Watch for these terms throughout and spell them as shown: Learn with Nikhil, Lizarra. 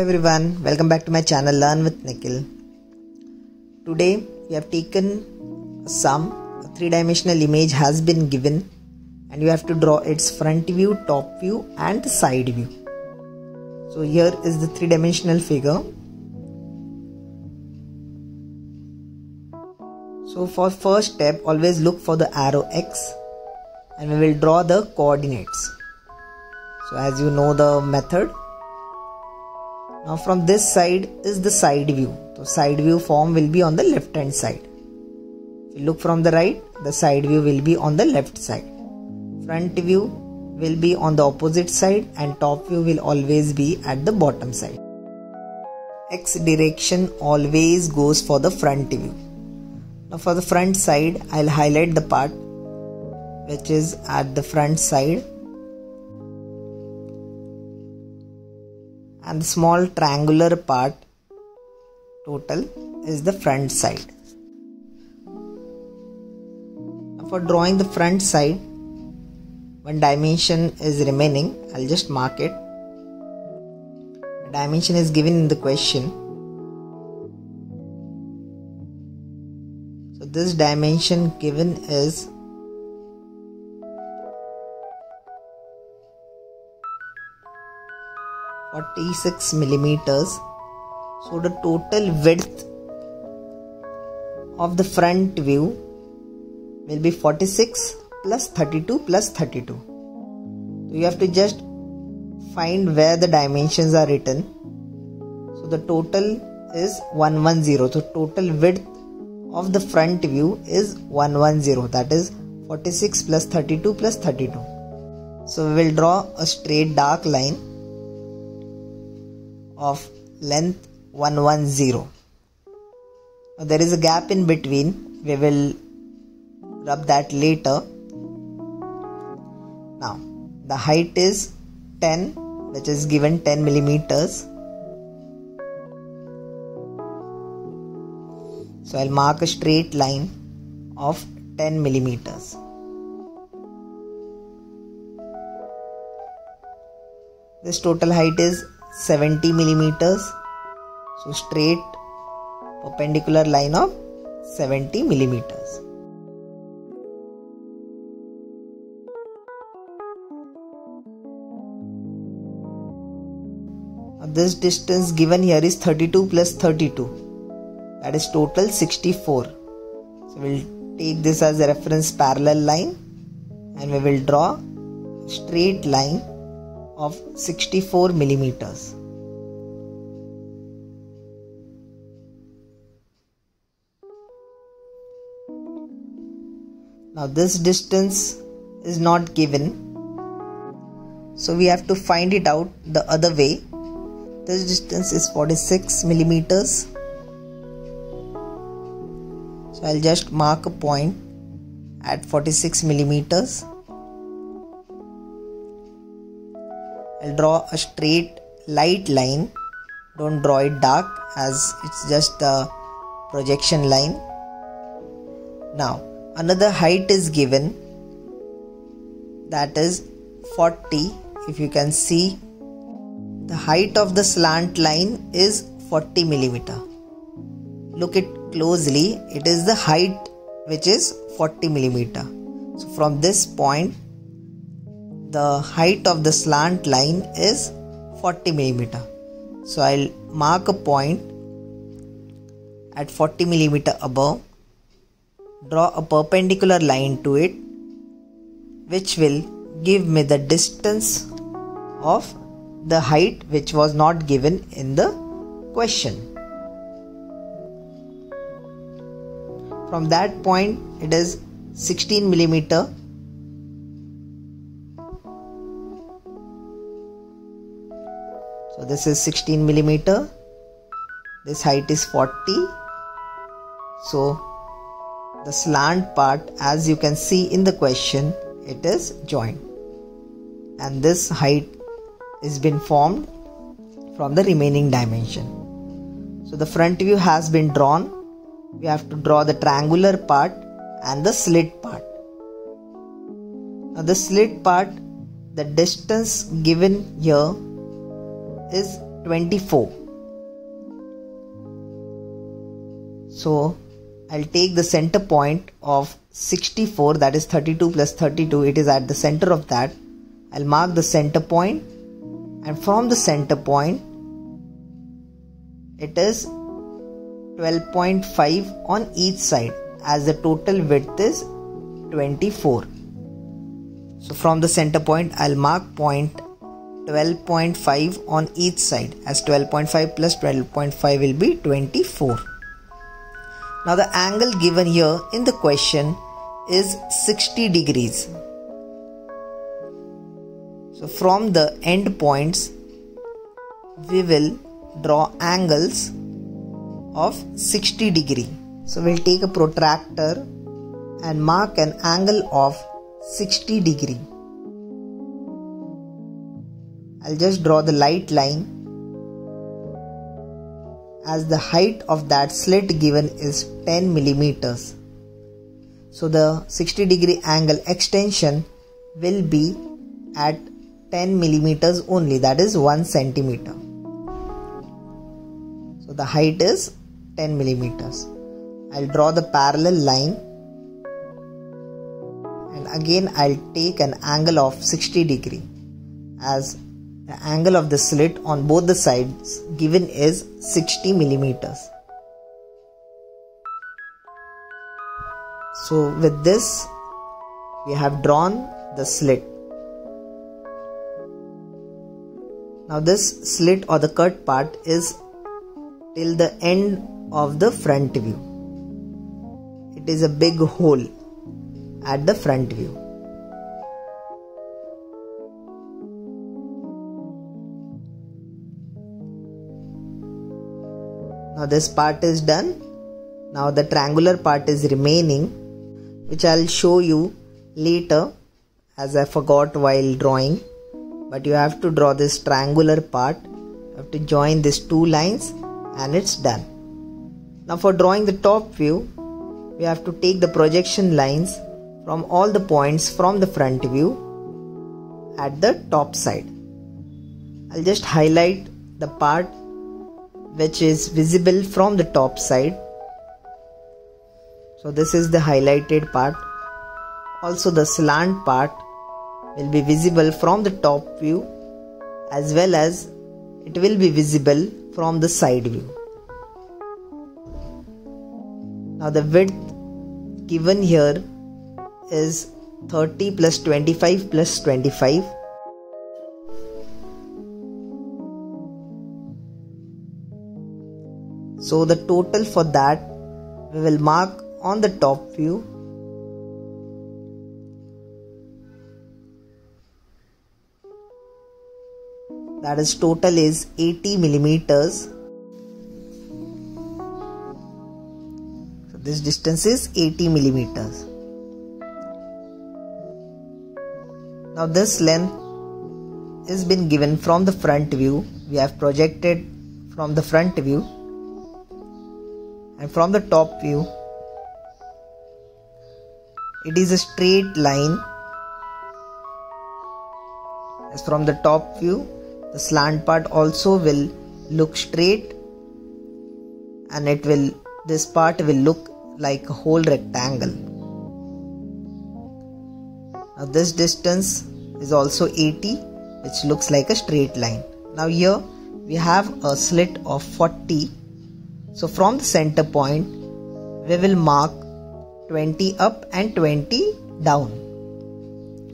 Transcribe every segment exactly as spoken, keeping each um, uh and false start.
Hello everyone, welcome back to my channel Learn with Nikhil. Today we have taken a sum, a three-dimensional image has been given and you have to draw its front view, top view and the side view. So here is the three-dimensional figure. So for first step always look for the arrow X and we will draw the coordinates. So as you know the method. Now from this side is the side view. So side view form will be on the left hand side. If you look from the right, the side view will be on the left side. Front view will be on the opposite side and top view will always be at the bottom side. X direction always goes for the front view. Now for the front side, I'll highlight the part which is at the front side. And the small triangular part total is the front side. For drawing the front side, one dimension is remaining. I'll just mark it. The dimension is given in the question. So this dimension given is forty-six millimeters. So the total width of the front view will be forty-six plus thirty-two plus thirty-two. So you have to just find where the dimensions are written. So the total is one hundred ten. So total width of the front view is one hundred ten, that is forty-six plus thirty-two plus thirty-two. So we will draw a straight dark line of length one hundred ten. Now there is a gap in between, we will rub that later. Now the height is ten, which is given ten millimeters. So I'll mark a straight line of ten millimeters. This total height is seventy millimeters, so straight perpendicular line of seventy millimeters. Now this distance given here is thirty-two plus thirty-two, that is total sixty-four. So we'll take this as a reference parallel line and we will draw a straight line of sixty-four millimeters. Now this distance is not given, so we have to find it out the other way. This distance is forty-six millimeters. So I'll just mark a point at forty-six millimeters. I'll draw a straight light line, don't draw it dark as it's just a projection line. Now another height is given, that is forty. If you can see, the height of the slant line is forty millimeter. Look it closely, it is the height which is forty millimeter. So from this point the height of the slant line is forty millimeter. So I'll mark a point at forty millimeter above, draw a perpendicular line to it, which will give me the distance of the height which was not given in the question. From that point it is sixteen millimeter. So this is sixteen millimeter, this height is forty, so the slant part, as you can see in the question, it is joined and this height is been formed from the remaining dimension. So the front view has been drawn, we have to draw the triangular part and the slit part. Now the slit part, the distance given here is twenty-four. So I'll take the center point of sixty-four, that is thirty-two plus thirty-two, it is at the center of that. I'll mark the center point, and from the center point it is twelve point five on each side, as the total width is twenty-four. So from the center point I'll mark point twelve point five on each side, as twelve point five plus twelve point five will be twenty-four. Now the angle given here in the question is sixty degrees. So from the end points we will draw angles of sixty degree. So we'll take a protractor and mark an angle of sixty degree. I'll just draw the light line, as the height of that slit given is ten millimeters. So the sixty degree angle extension will be at ten millimeters only, that is one centimeter. So the height is ten millimeters. I'll draw the parallel line, and again I'll take an angle of sixty degree, as the angle of the slit on both the sides given is sixty millimeters. So with this we have drawn the slit. Now this slit or the cut part is till the end of the front view. It is a big hole at the front view. Now this part is done. Now the triangular part is remaining, which I'll show you later, as I forgot while drawing. But you have to draw this triangular part. You have to join these two lines, and it's done. Now for drawing the top view, we have to take the projection lines from all the points from the front view at the top side. I'll just highlight the part which is visible from the top side. So this is the highlighted part. Also the slant part will be visible from the top view, as well as it will be visible from the side view. Now the width given here is thirty plus twenty-five plus twenty-five. So the total for that we will mark on the top view. That is, total is eighty millimeters. So this distance is eighty millimeters. Now this length has been given from the front view. We have projected from the front view. And from the top view, it is a straight line. As from the top view, the slant part also will look straight, and it will, this part will look like a whole rectangle. Now this distance is also eighty, which looks like a straight line. Now here we have a slit of forty. So from the center point, we will mark twenty up and twenty down.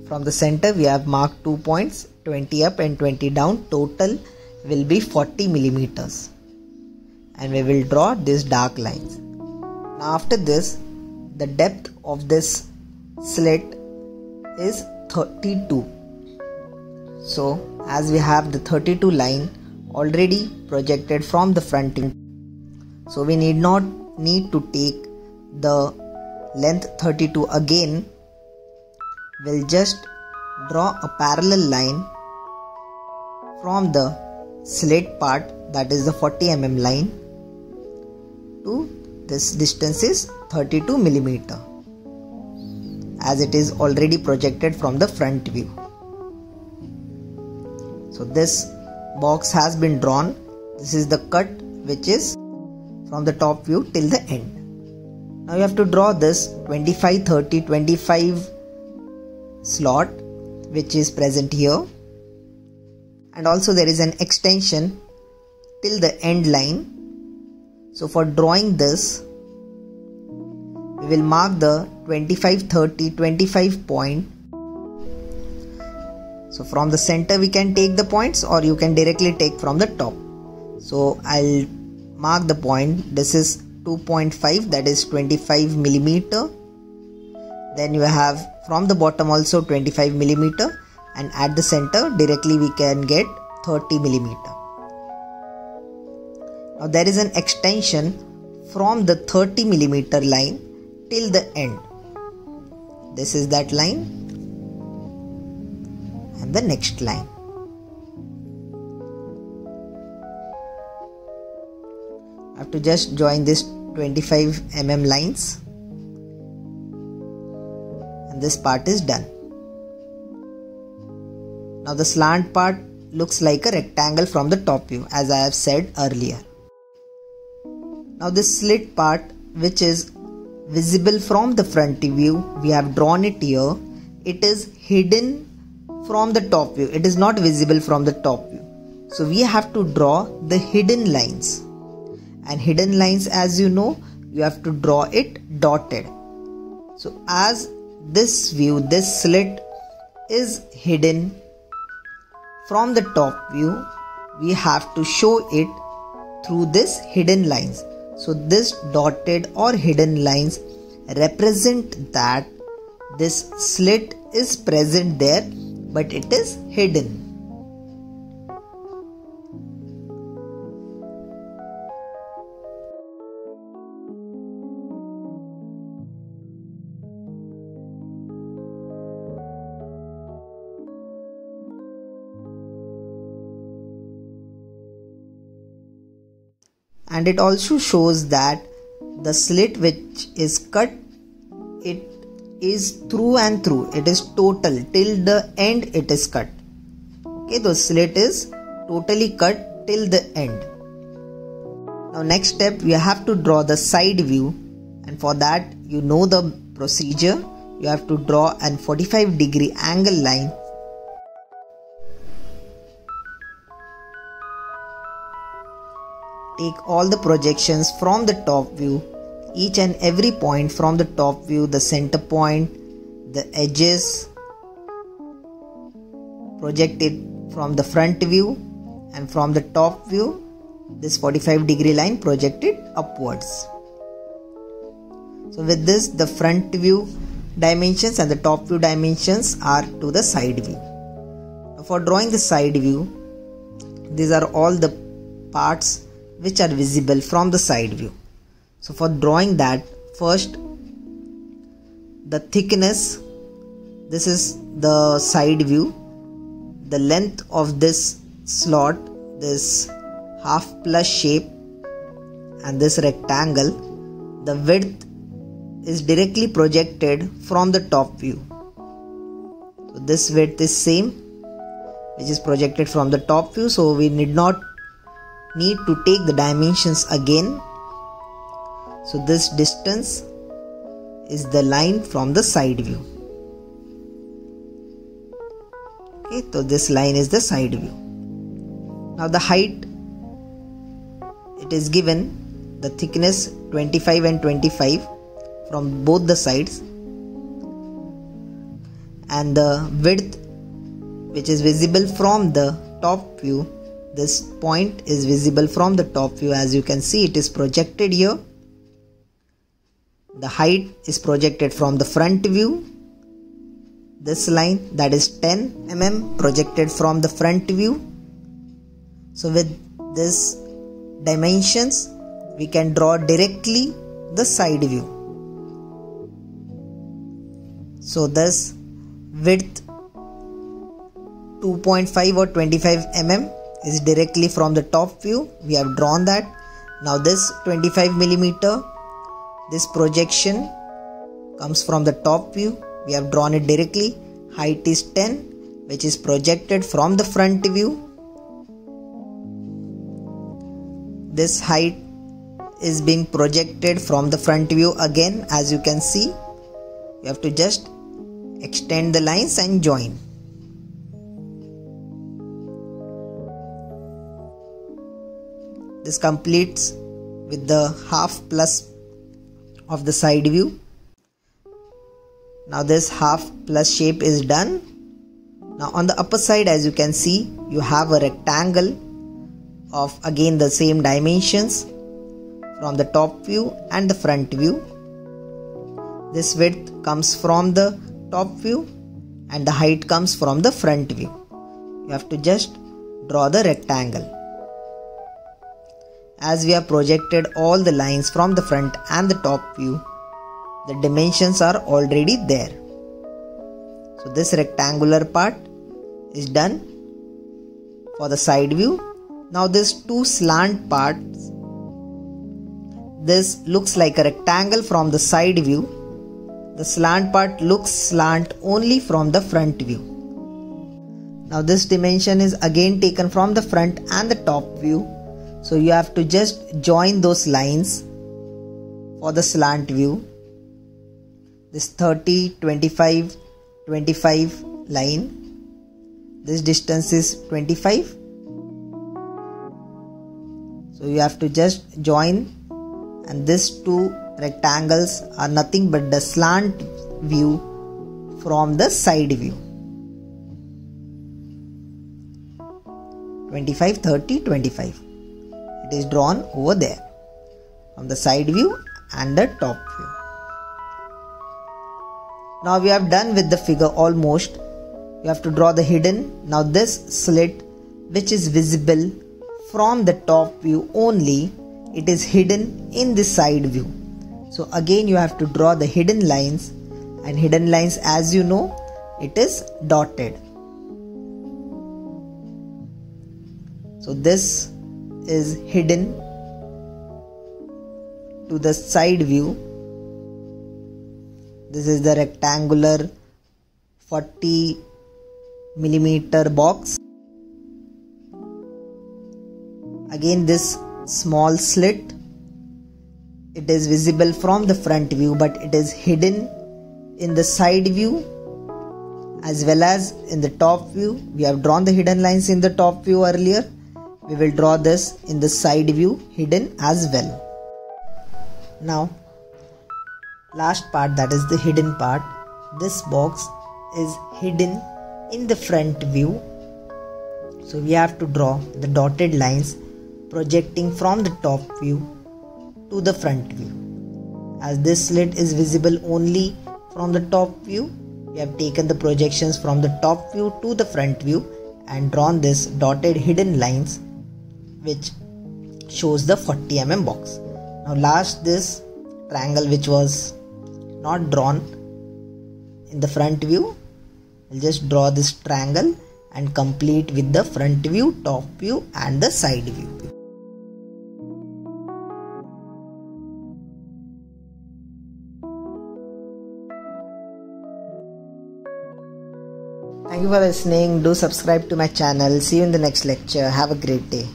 From the center, we have marked two points, twenty up and twenty down. Total will be forty millimeters. And we will draw these dark lines. Now after this, the depth of this slit is thirty-two. So as we have the thirty-two line already projected from the front end, so we need not need to take the length thirty-two again. We'll just draw a parallel line from the slit part, that is the forty millimeter line, to this distance is thirty-two millimeter, as it is already projected from the front view. So this box has been drawn. This is the cut which is from the top view till the end. Now you have to draw this twenty-five, thirty, twenty-five slot which is present here, and also there is an extension till the end line. So for drawing this, we will mark the twenty-five, thirty, twenty-five point. So from the center we can take the points, or you can directly take from the top. So I'll mark the point. This is two point five, that is twenty-five millimeter. Then you have from the bottom also twenty-five millimeter, and at the center directly we can get thirty millimeter. Now there is an extension from the thirty millimeter line till the end. This is that line and the next line. I have to just join this twenty-five millimeter lines, and this part is done. Now the slant part looks like a rectangle from the top view, as I have said earlier. Now this slit part, which is visible from the front view, we have drawn it here. It is hidden from the top view. It is not visible from the top view. So we have to draw the hidden lines. And hidden lines, as you know, you have to draw it dotted. So as this view, this slit is hidden from the top view, we have to show it through this hidden lines. So this dotted or hidden lines represent that this slit is present there, but it is hidden. And it also shows that the slit which is cut, it is through and through. It is total till the end it is cut. Okay, the slit is totally cut till the end. Now next step, we have to draw the side view, and for that you know the procedure. You have to draw an forty-five degree angle line. Take all the projections from the top view, each and every point from the top view, the center point, the edges. Project it from the front view, and from the top view, this forty-five degree line, project it upwards. So with this, the front view dimensions and the top view dimensions are to the side view. For drawing the side view, these are all the parts which are visible from the side view. So for drawing that, first the thickness, this is the side view, the length of this slot, this half plus shape and this rectangle, the width is directly projected from the top view. So this width is same, which is projected from the top view, so we need not need to take the dimensions again. So this distance is the line from the side view. Okay, so this line is the side view. Now the height, it is given, the thickness twenty-five and twenty-five from both the sides, and the width, which is visible from the top view. This point is visible from the top view, as you can see it is projected here. The height is projected from the front view. This line, that is ten millimeters, projected from the front view. So with this dimensions, we can draw directly the side view. So this width two point five or twenty-five millimeters is directly from the top view. We have drawn that. Now this twenty-five millimeter, this projection comes from the top view. We have drawn it directly. Height is ten, which is projected from the front view. This height is being projected from the front view again, as you can see. You have to just extend the lines and join. This completes with the half plus of the side view. Now this half plus shape is done. Now on the upper side, as you can see, you have a rectangle of again the same dimensions from the top view and the front view. This width comes from the top view and the height comes from the front view. You have to just draw the rectangle. As we have projected all the lines from the front and the top view, the dimensions are already there. So this rectangular part is done for the side view. Now this two slant parts, this looks like a rectangle from the side view. The slant part looks slant only from the front view. Now this dimension is again taken from the front and the top view. So you have to just join those lines for the slant view. This thirty, twenty-five, twenty-five line. This distance is twenty-five. So you have to just join, and these two rectangles are nothing but the slant view from the side view. twenty-five, thirty, twenty-five. It is drawn over there from the side view and the top view. Now we have done with the figure almost. You have to draw the hidden. Now this slit, which is visible from the top view only, it is hidden in the side view. So again you have to draw the hidden lines, and hidden lines, as you know, it is dotted. So this is hidden to the side view. This is the rectangular forty millimeter box. Again this small slit, it is visible from the front view, but it is hidden in the side view as well as in the top view. We have drawn the hidden lines in the top view earlier. We will draw this in the side view hidden as well. Now last part, that is the hidden part. This box is hidden in the front view. So we have to draw the dotted lines projecting from the top view to the front view. As this slit is visible only from the top view, we have taken the projections from the top view to the front view and drawn this dotted hidden lines, which shows the forty millimeter box. Now last, this triangle which was not drawn in the front view, we'll just draw this triangle and complete with the front view, top view and the side view. Thank you for listening. Do subscribe to my channel. See you in the next lecture. Have a great day.